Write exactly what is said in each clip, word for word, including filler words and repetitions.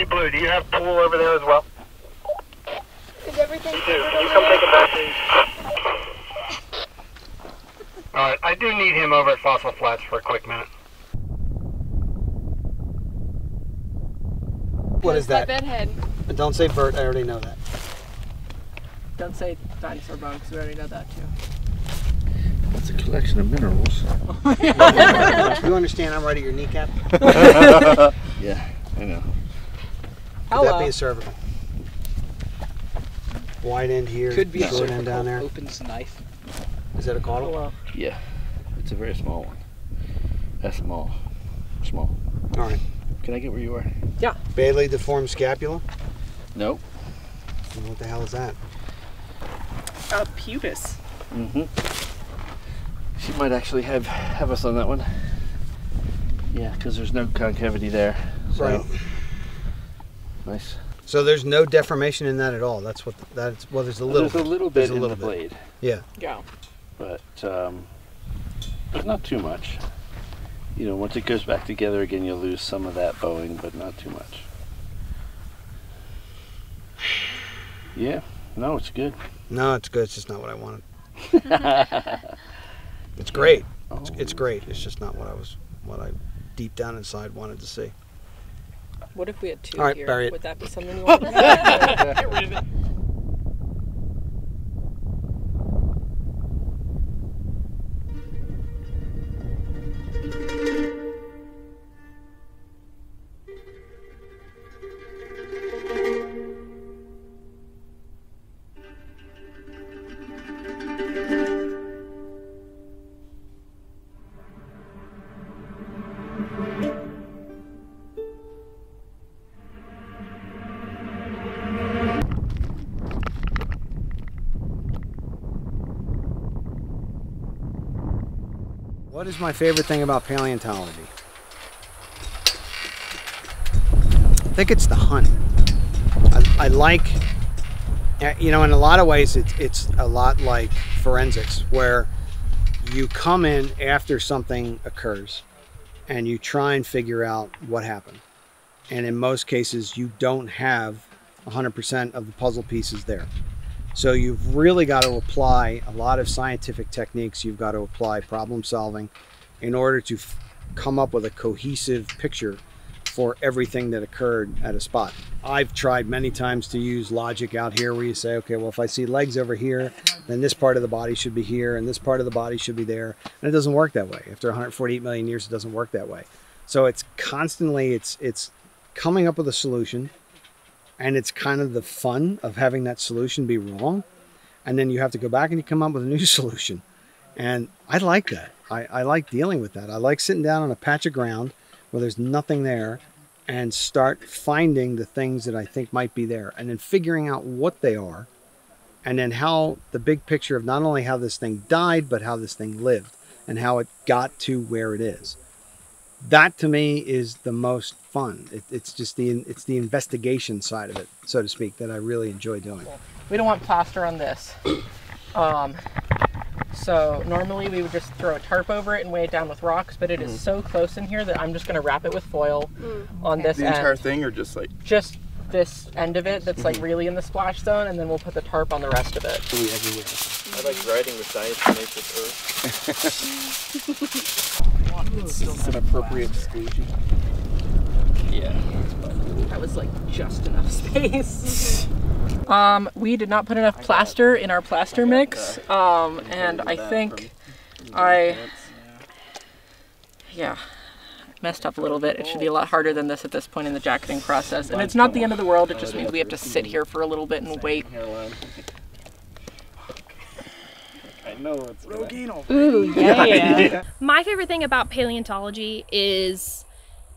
completely blue. Do you have pool over there as well? Is everything? You do. You come take it back, please. All right, I do need him over at Fossil Flats for a quick minute. What is that? My bedhead. But don't say Bert. I already know that. Don't say dinosaur bone because we already know that too. It's a collection of minerals. You understand? I'm right at your kneecap. Yeah, I know. Could that be a cervical? Wide end here. Could be a cervical. End down there. Opens the knife. Is that a caudal? Yeah, it's a very small one. That's small. Small. All right. Can I get where you are? Yeah. Bailey deformed scapula? Nope. What the hell is that? A pubis. Mm-hmm. She might actually have, have us on that one. Yeah, because there's no concavity there. So. Right. Nice. So there's no deformation in that at all. That's what, that's, well, there's a little bit. There's a little bit, there's a little bit in the blade. Yeah. Yeah. But um, there's not too much. You know, once it goes back together again, you'll lose some of that bowing, but not too much. Yeah. No, it's good. No, it's good. It's just not what I wanted. It's great. Oh. It's, it's great. It's just not what I was, what I deep down inside wanted to see. What if we had two All right, here? Bury it. Would that be something you want to get rid of it? What is my favorite thing about paleontology? I think it's the hunt. I, I like, you know, in a lot of ways it's, it's a lot like forensics, where you come in after something occurs and you try and figure out what happened. And in most cases, you don't have one hundred percent of the puzzle pieces there. So you've really got to apply a lot of scientific techniques. You've got to apply problem solving in order to f come up with a cohesive picture for everything that occurred at a spot. I've tried many times to use logic out here, where you say, okay, well, if I see legs over here, then this part of the body should be here and this part of the body should be there. And it doesn't work that way. After one hundred forty-eight million years, it doesn't work that way. So it's constantly, it's, it's coming up with a solution. And it's kind of the fun of having that solution be wrong. And then you have to go back and you come up with a new solution. And I like that. I, I like dealing with that. I like sitting down on a patch of ground where there's nothing there and start finding the things that I think might be there and then figuring out what they are and then how the big picture of not only how this thing died, but how this thing lived and how it got to where it is. That to me is the most fun. It, it's just the it's the investigation side of it, so to speak, that I really enjoy doing. We don't want plaster on this. Um, so normally we would just throw a tarp over it and weigh it down with rocks, but it mm. is so close in here that I'm just going to wrap it with foil mm. on this the end. The entire thing or just like? Just this end of it that's mm-hmm. like really in the splash zone, and then we'll put the tarp on the rest of it. I like riding with science and nature earth. It's, it's an appropriate squeegee. Yeah. That was like just enough space. um, we did not put enough plaster in our plaster mix. Um, and I think I, yeah, messed up a little bit. It should be a lot harder than this at this point in the jacketing process. And it's not the end of the world. It just means we have to sit here for a little bit and wait. I know it's Rogino. Ooh, yeah, yeah. My favorite thing about paleontology is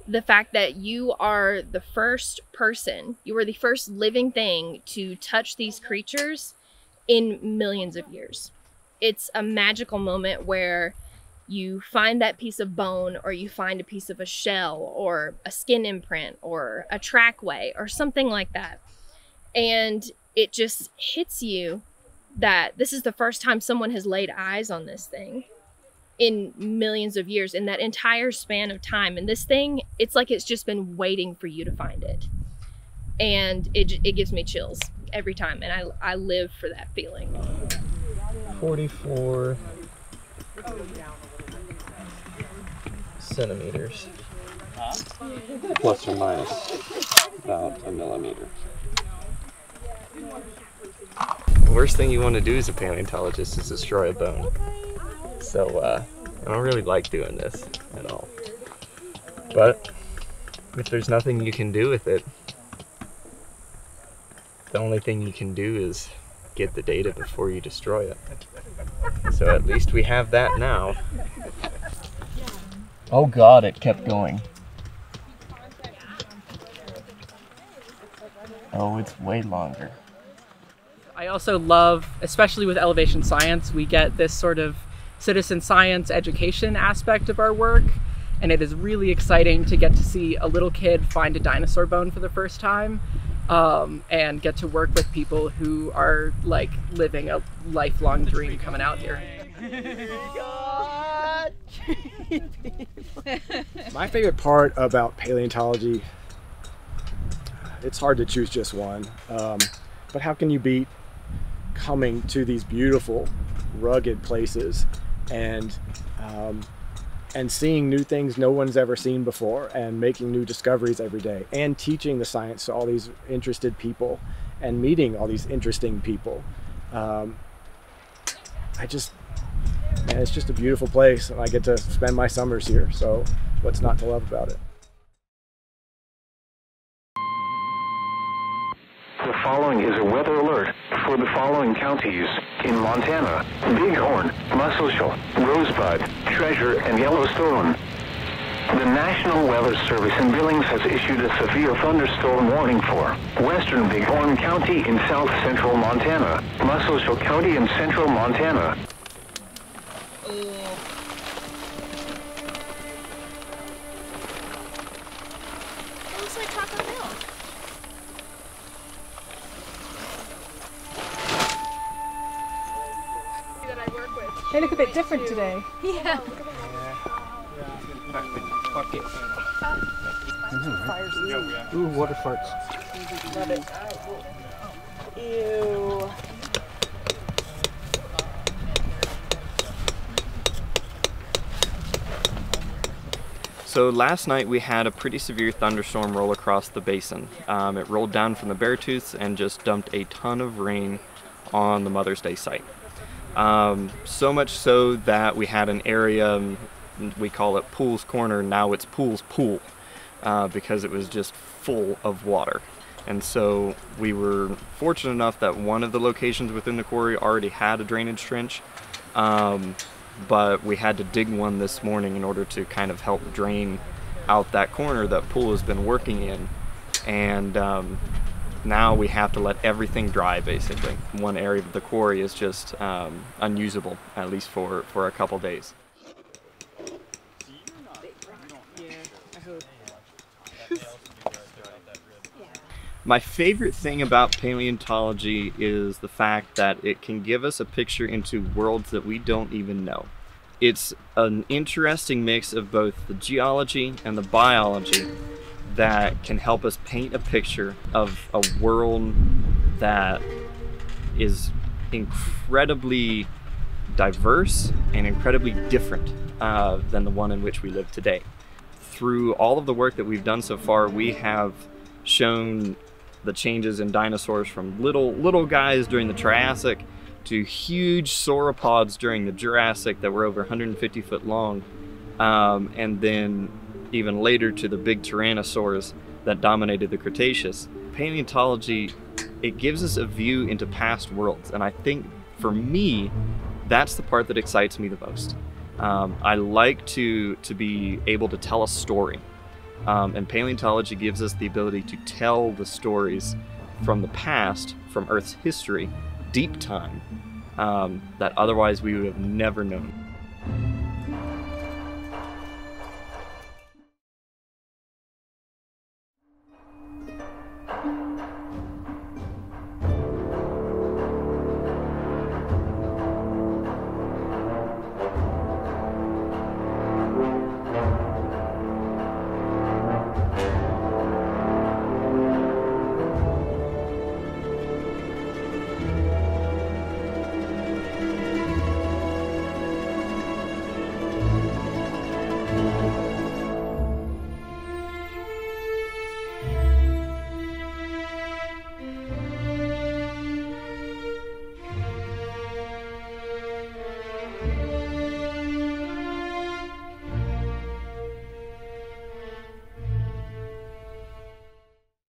the fact that you are the first person, you are the first living thing to touch these creatures in millions of years. It's a magical moment where you find that piece of bone, or you find a piece of a shell or a skin imprint or a trackway or something like that. And it just hits you that this is the first time someone has laid eyes on this thing in millions of years, in that entire span of time. And this thing, it's like it's just been waiting for you to find it. and it, it gives me chills every time, and I, I live for that feeling. forty-four centimeters. Plus or minus about a millimeter. The worst thing you want to do as a paleontologist is destroy a bone. So uh, I don't really like doing this at all. But if there's nothing you can do with it, the only thing you can do is get the data before you destroy it. So at least we have that now. Oh God, it kept going. Oh, it's way longer. I also love, especially with Elevation Science, we get this sort of citizen science education aspect of our work. And it is really exciting to get to see a little kid find a dinosaur bone for the first time, um, and get to work with people who are like living a lifelong dream coming out here. My favorite part about paleontology, it's hard to choose just one, um, but how can you beat coming to these beautiful, rugged places and um, and seeing new things no one's ever seen before, and making new discoveries every day, and teaching the science to all these interested people, and meeting all these interesting people. Um, I just, man, it's just a beautiful place, and I get to spend my summers here, so what's not to love about it? The following is a weather alert for the following counties in Montana: Bighorn, Musselshell, Rosebud, Treasure, and Yellowstone. The National Weather Service in Billings has issued a severe thunderstorm warning for western Bighorn County in south central Montana, Musselshell County in central Montana. It looks like Taco Bell. They look a bit different today. Yeah. Mm-hmm. Ooh, water farts. Love it. Ew. So last night we had a pretty severe thunderstorm roll across the basin. Um, it rolled down from the Beartooths and just dumped a ton of rain on the Mother's Day site. Um, so much so that we had an area, we call it Pool's Corner, now it's Pool's Pool, uh, because it was just full of water. And so we were fortunate enough that one of the locations within the quarry already had a drainage trench, um, but we had to dig one this morning in order to kind of help drain out that corner that Pool has been working in. And um, now we have to let everything dry, basically. One area of the quarry is just um, unusable, at least for, for a couple days. My favorite thing about paleontology is the fact that it can give us a picture into worlds that we don't even know. It's an interesting mix of both the geology and the biology that can help us paint a picture of a world that is incredibly diverse and incredibly different uh, than the one in which we live today. Through all of the work that we've done so far, we have shown the changes in dinosaurs from little, little guys during the Triassic to huge sauropods during the Jurassic that were over one hundred fifty foot long, um, and then even later to the big tyrannosaurs that dominated the Cretaceous. Paleontology, it gives us a view into past worlds, and I think for me, that's the part that excites me the most. Um, I like to, to be able to tell a story, um, and paleontology gives us the ability to tell the stories from the past, from Earth's history, deep time, um, that otherwise we would have never known.